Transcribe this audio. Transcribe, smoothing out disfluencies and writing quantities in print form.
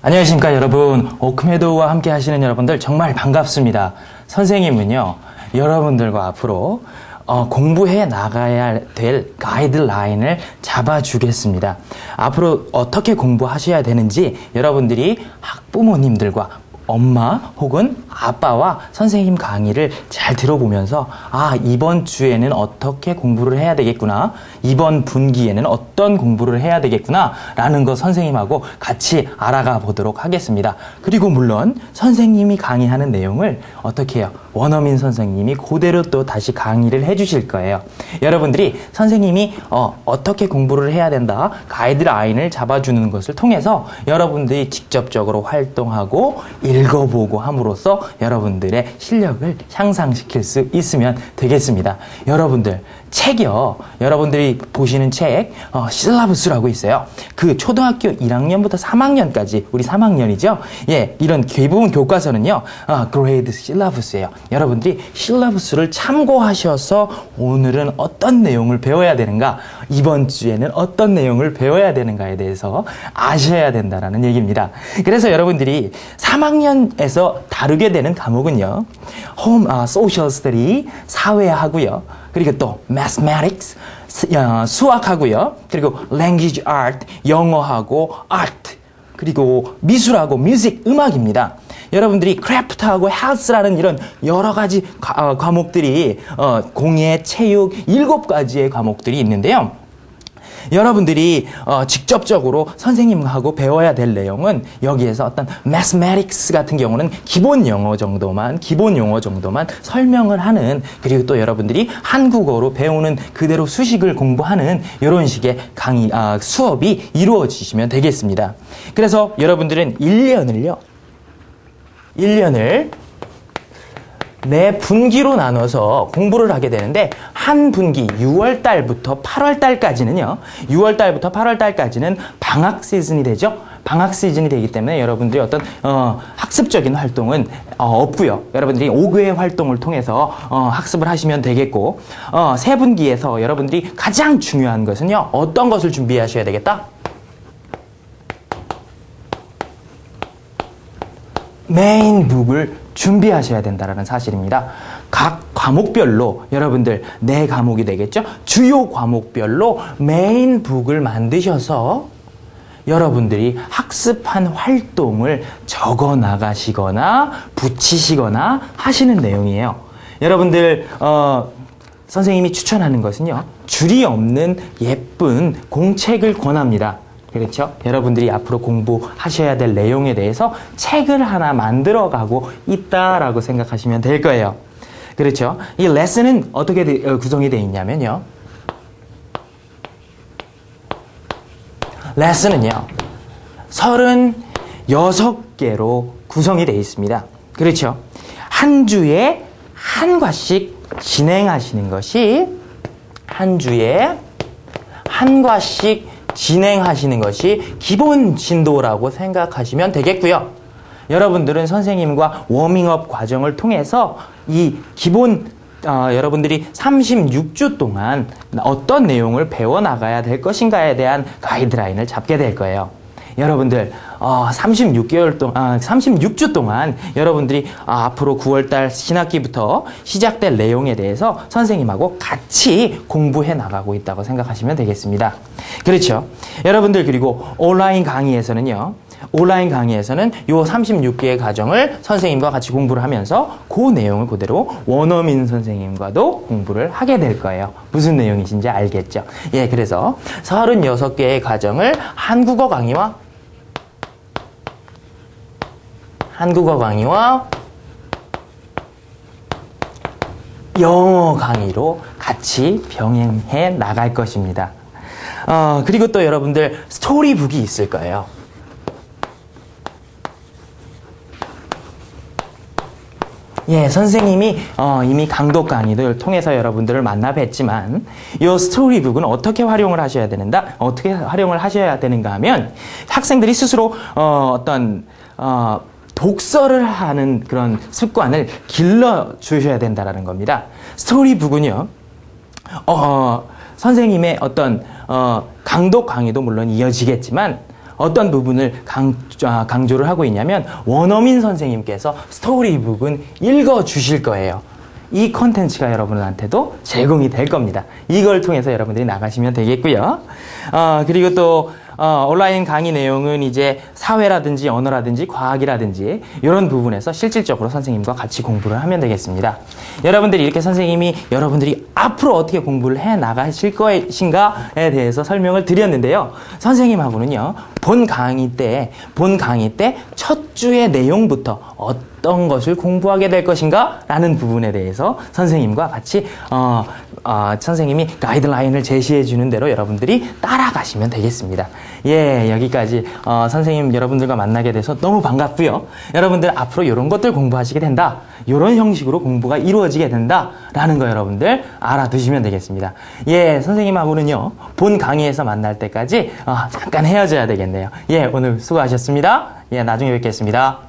안녕하십니까 여러분, 오크메도우와 함께 하시는 여러분들 정말 반갑습니다. 선생님은요 여러분들과 앞으로 공부해 나가야 될 가이드라인을 잡아주겠습니다. 앞으로 어떻게 공부하셔야 되는지 여러분들이 학부모님들과 엄마 혹은 아빠와 선생님 강의를 잘 들어보면서 아, 이번 주에는 어떻게 공부를 해야 되겠구나, 이번 분기에는 어떤 공부를 해야 되겠구나 라는 거 선생님하고 같이 알아가 보도록 하겠습니다. 그리고 물론 선생님이 강의하는 내용을 어떻게 해요? 원어민 선생님이 그대로 또 다시 강의를 해주실 거예요. 여러분들이 선생님이 어떻게 공부를 해야 된다 가이드라인을 잡아주는 것을 통해서 여러분들이 직접적으로 활동하고 읽어보고 함으로써 여러분들의 실력을 향상시킬 수 있으면 되겠습니다. 여러분들 책이요, 여러분들이 보시는 책 실라부스라고 있어요. 그 초등학교 1학년부터 3학년까지, 우리 3학년이죠. 예, 이런 대부분 교과서는요 그레이드 실라부스예요. 여러분들이 실라부스를 참고하셔서 오늘은 어떤 내용을 배워야 되는가, 이번 주에는 어떤 내용을 배워야 되는가에 대해서 아셔야 된다라는 얘기입니다. 그래서 여러분들이 3학년에서 다루게 되는 과목은요 소셜 스터디, 사회하고요, 그리고 또 mathematics, 수학하고요, 그리고 language art, 영어하고 art, 그리고 미술하고 뮤직, 음악입니다. 여러분들이 크래프트하고 헬스라는 이런 여러 가지 과목들이 공예, 체육 7가지의 과목들이 있는데요. 여러분들이 직접적으로 선생님하고 배워야 될 내용은 여기에서 어떤 mathematics 같은 경우는 기본 용어 정도만 설명을 하는, 그리고 또 여러분들이 한국어로 배우는 그대로 수식을 공부하는 이런 식의 수업이 이루어지시면 되겠습니다. 그래서 여러분들은 1년을 네 분기로 나눠서 공부를 하게 되는데, 한 분기 6월달부터 8월달까지는요 6월달부터 8월달까지는 방학 시즌이 되죠. 방학 시즌이 되기 때문에 여러분들이 어떤 학습적인 활동은 없고요. 여러분들이 5교의 활동을 통해서 학습을 하시면 되겠고, 세 분기에서 여러분들이 가장 중요한 것은요 어떤 것을 준비하셔야 되겠다? 메인북을 준비하셔야 된다라는 사실입니다. 각 과목별로 여러분들 4과목이 되겠죠? 주요 과목별로 메인북을 만드셔서 여러분들이 학습한 활동을 적어 나가시거나 붙이시거나 하시는 내용이에요. 여러분들 선생님이 추천하는 것은요 줄이 없는 예쁜 공책을 권합니다. 그렇죠? 여러분들이 앞으로 공부하셔야 될 내용에 대해서 책을 하나 만들어가고 있다라고 생각하시면 될 거예요. 그렇죠? 이 레슨은 어떻게 구성이 되어 있냐면요, 레슨은요 36개로 구성이 되어 있습니다. 그렇죠? 한 주에 한 과씩 진행하시는 것이 기본 진도라고 생각하시면 되겠고요. 여러분들은 선생님과 워밍업 과정을 통해서 이 기본 여러분들이 36주 동안 어떤 내용을 배워나가야 될 것인가에 대한 가이드라인을 잡게 될 거예요. 여러분들 36주 동안 여러분들이 앞으로 9월달 신학기부터 시작될 내용에 대해서 선생님하고 같이 공부해 나가고 있다고 생각하시면 되겠습니다. 그렇죠? 여러분들 그리고 온라인 강의에서는 요 36개의 과정을 선생님과 같이 공부를 하면서 그 내용을 그대로 원어민 선생님과도 공부를 하게 될 거예요. 무슨 내용이신지 알겠죠? 예, 그래서 36개의 과정을 한국어 강의와 영어 강의로 같이 병행해 나갈 것입니다. 그리고 또 여러분들 스토리북이 있을 거예요. 예, 선생님이 이미 강독 강의를 통해서 여러분들을 만나 뵀지만 이 스토리북은 어떻게 활용을 하셔야 되는가? 어떻게 활용을 하셔야 되는가 하면, 학생들이 스스로 어떤 독서를 하는 그런 습관을 길러주셔야 된다는 겁니다. 스토리북은요, 선생님의 어떤 강독 강의도 물론 이어지겠지만 어떤 부분을 강조를 하고 있냐면, 원어민 선생님께서 스토리북은 읽어주실 거예요. 이 콘텐츠가 여러분한테도 제공이 될 겁니다. 이걸 통해서 여러분들이 나가시면 되겠고요. 그리고 또 온라인 강의 내용은 이제 사회라든지 언어라든지 과학이라든지 이런 부분에서 실질적으로 선생님과 같이 공부를 하면 되겠습니다. 여러분들이 이렇게 선생님이 여러분들이 앞으로 어떻게 공부를 해 나가실 것인가에 대해서 설명을 드렸는데요. 선생님하고는요, 본 강의 때 첫 주의 내용부터 어떤 것을 공부하게 될 것인가 라는 부분에 대해서 선생님과 같이 선생님이 가이드라인을 제시해 주는 대로 여러분들이 따라가시면 되겠습니다. 예, 여기까지 선생님 여러분들과 만나게 돼서 너무 반갑고요. 여러분들 앞으로 이런 것들 공부하시게 된다, 이런 형식으로 공부가 이루어지게 된다라는 거 여러분들 알아두시면 되겠습니다. 예, 선생님하고는요, 본 강의에서 만날 때까지 잠깐 헤어져야 되겠네요. 예, 오늘 수고하셨습니다. 예, 나중에 뵙겠습니다.